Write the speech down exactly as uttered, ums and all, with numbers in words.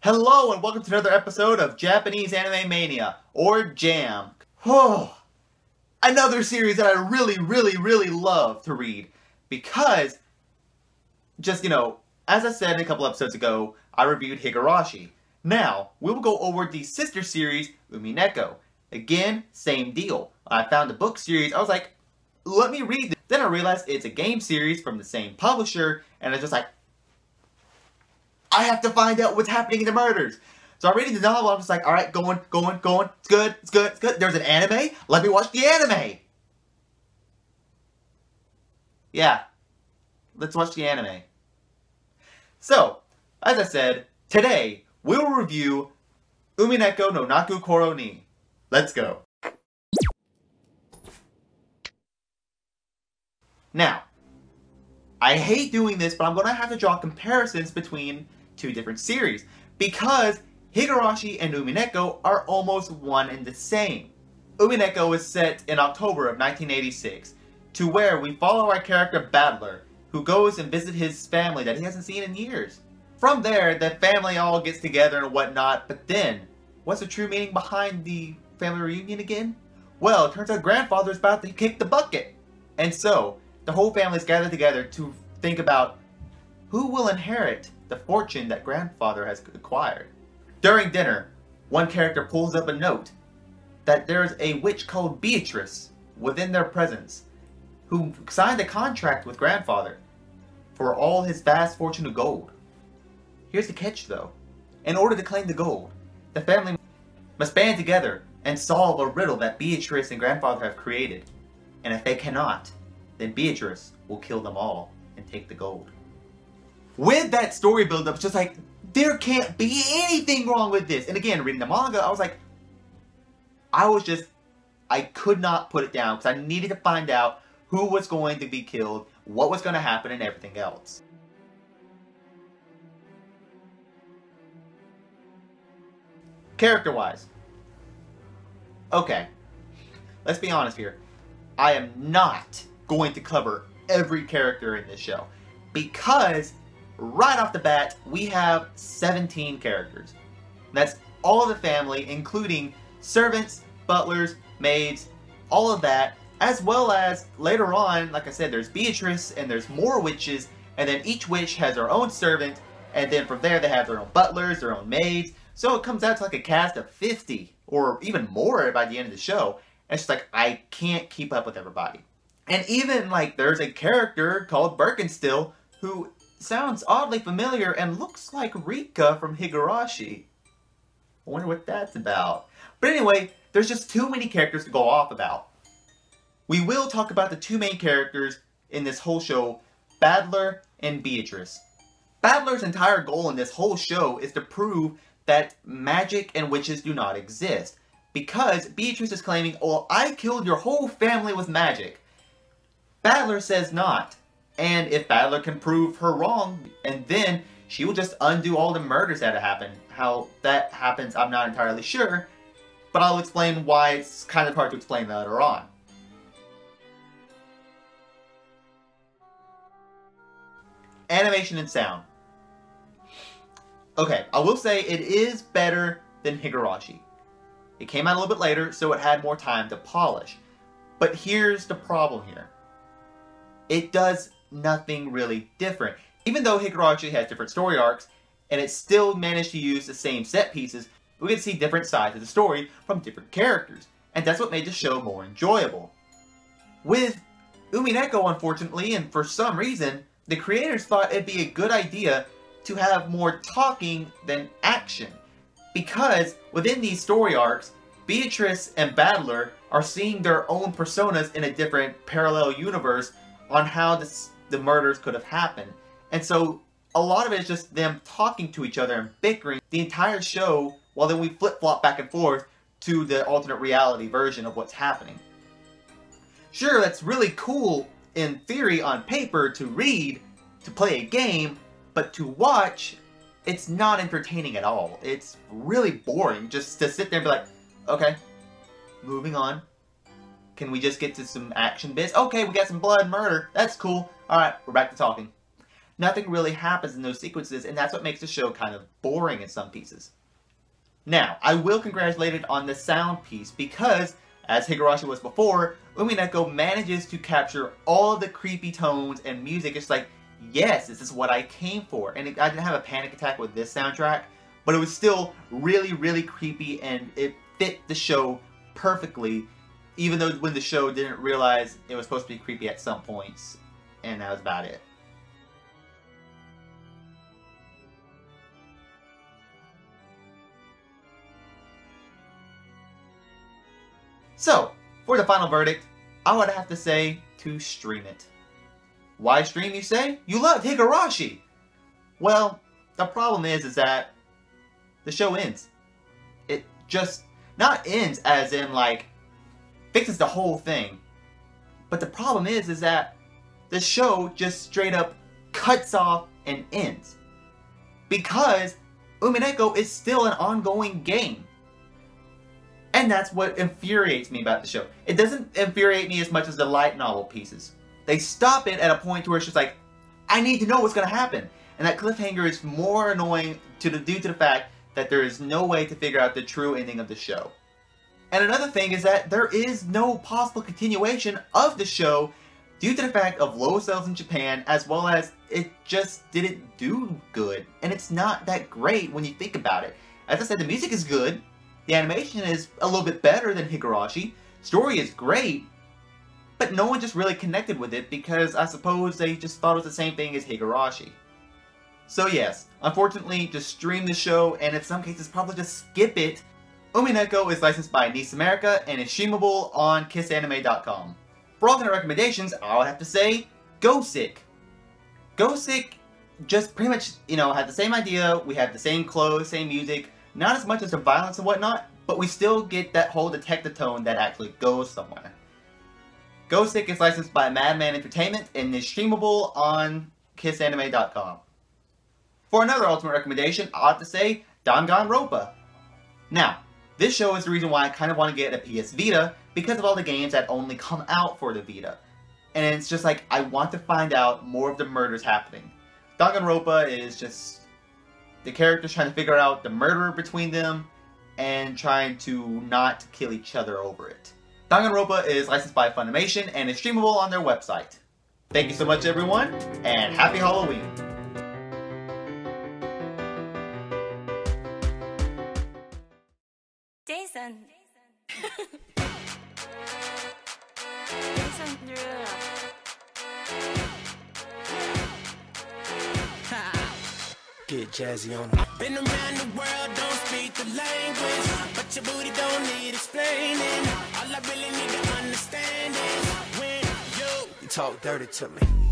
Hello and welcome to another episode of Japanese Anime Mania, or JAM. Oh, another series that I really, really, really love to read because, just, you know, as I said a couple episodes ago, I reviewed Higurashi. Now, we will go over the sister series, Umineko. Again, same deal. I found a book series, I was like, let me read this. Then I realized it's a game series from the same publisher, and I was just like, I have to find out what's happening in the murders. So I'm reading the novel, I'm just like, alright, going, going, going, it's good, it's good, it's good. There's an anime, let me watch the anime. Yeah, let's watch the anime. So, as I said, today, we will review Umineko no Naku Koro ni. Let's go. Now, I hate doing this, but I'm going to have to draw comparisons between two different series, because Higurashi and Umineko are almost one and the same. Umineko is set in October of nineteen eighty-six, to where we follow our character Battler, who goes and visits his family that he hasn't seen in years. From there, the family all gets together and whatnot, but then, what's the true meaning behind the family reunion again? Well, it turns out grandfather's about to kick the bucket, and so, the whole family is gathered together to think about who will inherit the fortune that grandfather has acquired. During dinner, one character pulls up a note that there is a witch called Beatrice within their presence who signed a contract with grandfather for all his vast fortune of gold. Here's the catch though. In order to claim the gold, the family must band together and solve a riddle that Beatrice and grandfather have created. And if they cannot, then Beatrice will kill them all and take the gold. With that story build up, it's just like, there can't be anything wrong with this. And again, reading the manga, I was like, I was just, I could not put it down because I needed to find out who was going to be killed, what was going to happen, and everything else. Character-wise, okay, let's be honest here. I am not going to cover every character in this show, because right off the bat we have seventeen characters. That's all of the family, including servants, butlers, maids, all of that, as well as later on, like I said, there's Beatrice and there's more witches, and then each witch has their own servant, and then from there they have their own butlers, their own maids, so it comes out to like a cast of fifty or even more by the end of the show, and it's just like, I can't keep up with everybody. And even, like, there's a character called Birkenstil who sounds oddly familiar and looks like Rika from Higurashi. I wonder what that's about. But anyway, there's just too many characters to go off about. We will talk about the two main characters in this whole show, Battler and Beatrice. Battler's entire goal in this whole show is to prove that magic and witches do not exist. Because Beatrice is claiming, oh, I killed your whole family with magic. Battler says not, and if Battler can prove her wrong, and then she will just undo all the murders that have happened. How that happens, I'm not entirely sure, but I'll explain why it's kind of hard to explain later on. Animation and sound. Okay, I will say it is better than Higurashi. It came out a little bit later, so it had more time to polish. But here's the problem here. It does nothing really different. Even though Higurashi has different story arcs, and it still managed to use the same set pieces, we could see different sides of the story from different characters, and that's what made the show more enjoyable. With Umineko, unfortunately, and for some reason, the creators thought it'd be a good idea to have more talking than action, because within these story arcs, Beatrice and Battler are seeing their own personas in a different parallel universe on how this, the murders could have happened. And so a lot of it is just them talking to each other and bickering the entire show, while then we flip-flop back and forth to the alternate reality version of what's happening. Sure, that's really cool in theory on paper to read, to play a game, but to watch, it's not entertaining at all. It's really boring just to sit there and be like, okay, moving on. Can we just get to some action bits? Okay, we got some blood and murder. That's cool. Alright, we're back to talking. Nothing really happens in those sequences, and that's what makes the show kind of boring in some pieces. Now, I will congratulate it on the sound piece because, as Higurashi was before, Umineko manages to capture all of the creepy tones and music. It's like, yes, this is what I came for. And it, I didn't have a panic attack with this soundtrack, but it was still really, really creepy, and it fit the show perfectly, even though when the show didn't realize it was supposed to be creepy at some points, and that was about it. So, for the final verdict, I would have to say to stream it. Why stream, you say? You loved Higurashi! Well, the problem is, is that the show ends. It just, not ends as in like, fixes the whole thing. But the problem is, is that the show just straight up cuts off and ends. Because Umineko is still an ongoing game. And that's what infuriates me about the show. It doesn't infuriate me as much as the light novel pieces. They stop it at a point where it's just like, I need to know what's going to happen. And that cliffhanger is more annoying to the, due to the fact that there is no way to figure out the true ending of the show. And another thing is that there is no possible continuation of the show due to the fact of low sales in Japan, as well as it just didn't do good. And it's not that great when you think about it. As I said, the music is good. The animation is a little bit better than Higurashi. Story is great. But no one just really connected with it because I suppose they just thought it was the same thing as Higurashi. So yes, unfortunately, just stream the show, and in some cases probably just skip it. Umineko is licensed by NISA America and is streamable on kissanime dot com. For alternate recommendations, I would have to say Gosick. Gosick just pretty much, you know, had the same idea. We have the same clothes, same music, not as much as the violence and whatnot, but we still get that whole detective tone that actually goes somewhere. Gosick is licensed by Madman Entertainment and is streamable on kissanime dot com. For another ultimate recommendation, I ought to say Danganronpa. Now, this show is the reason why I kind of want to get a P S Vita because of all the games that only come out for the Vita. And it's just like, I want to find out more of the murders happening. Danganronpa is just the characters trying to figure out the murderer between them and trying to not kill each other over it. Danganronpa is licensed by Funimation and is streamable on their website. Thank you so much, everyone, and happy Halloween! Jason! Jason drew it up. Get jazzy on. I've been around the world, don't speak the language, but your booty don't need explaining. All I really need to understand is when you, you talk dirty to me.